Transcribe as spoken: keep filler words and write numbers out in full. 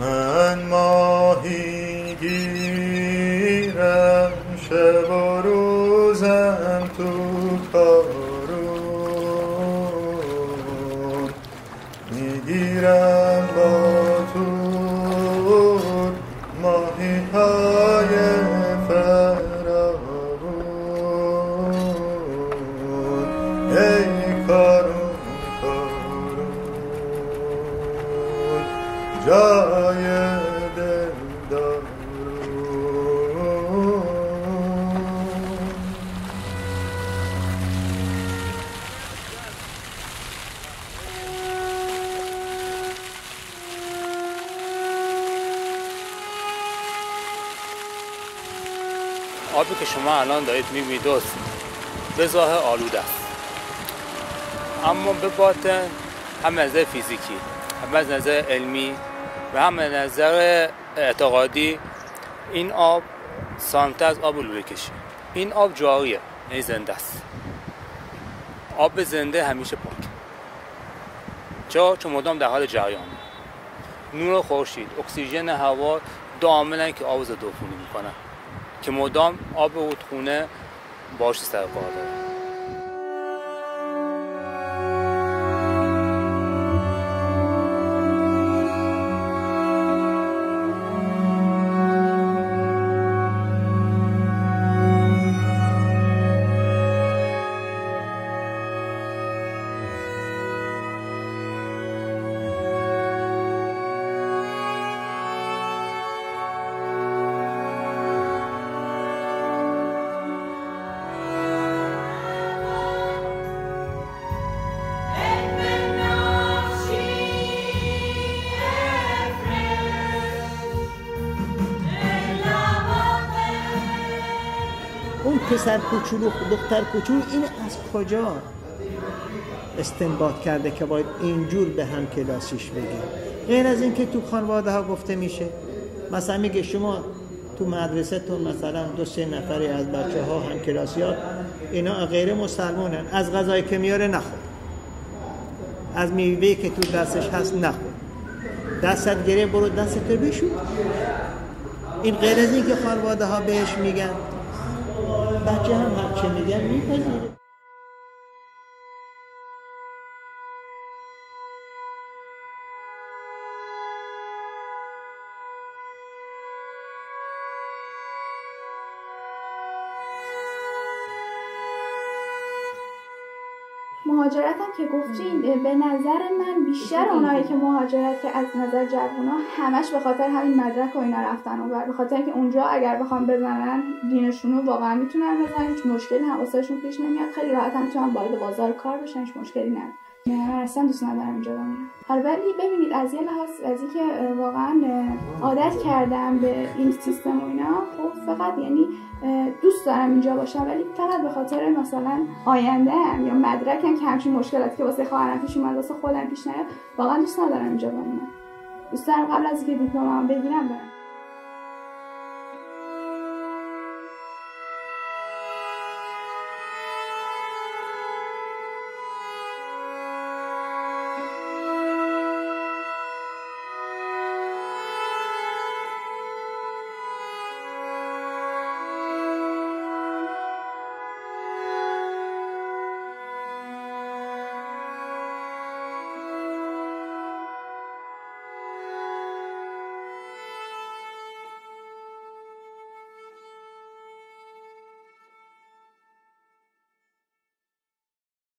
من ماهی گیرم شب و روزم تو کارون میگیرم با تو ماهی های فرارون ای کارون جای دل دارون. آبی که شما الان دارید میبینید به ظاهر آلوده است، اما به باطن هم از نظر فیزیکی، هم از نظر علمی و هم از نظر اعتقادی این آب سانته از آب لوله کشی. این آب جاریه، یعنی زنده است. آب زنده همیشه پاکه. چرا؟ چون مدام در حال جریانه. نور خورشید، اکسیژن هوا دامنن که آب زده عفونی میکنن، که مدام آب رودخونه باش سر کار داره. پسر کوچولو دختر کوچولو این از کجا استنباط کرده که باید اینجور به هم کلاسیش بگیم؟ غیر از اینکه تو خانواده ها گفته میشه، مثلا میگه شما تو مدرسه تون مثلا دو سه نفری از بچه ها هم کلاسی ها اینا غیر مسلمانن، از غذایی که میاره نخور، از میوه‌ای که تو دستش هست نخور، دستت گره برو دستت رو بشور. این غیر از اینکه خانواده ها بهش میگن، بچه هم هرچه میگن میپذیره. مهاجرت هم که گفتین، به نظر من بیشتر اونایی که مهاجرت که از نظر جوونا همش به خاطر همین مدرک و اینا رفتن اونور، به خاطر اینکه اونجا اگر بخوام بزنن دینشون رو واقعا میتونن بزنن، هیچ مشکلی حواسشون پیش نمیاد، خیلی راحت هم میتونن وارد بازار کار بشن، هیچ مشکلی نداره. من اصلا دوست ندارم اینجا بمونم. البته ببینید از یه لحاظ از اینکه واقعا عادت کردم به این سیستم و اینا، خب فقط یعنی دوست دارم اینجا باشم، ولی فقط به خاطر مثلا آینده‌ام یا مدرکم که همچین مشکلاتی که واسه خواهرم پیش اومد واسه خودم پیش نیاد، واقعا دوست ندارم اینجا بمونم. دوست دارم قبل از اینکه دیپلمم بگیرم برم.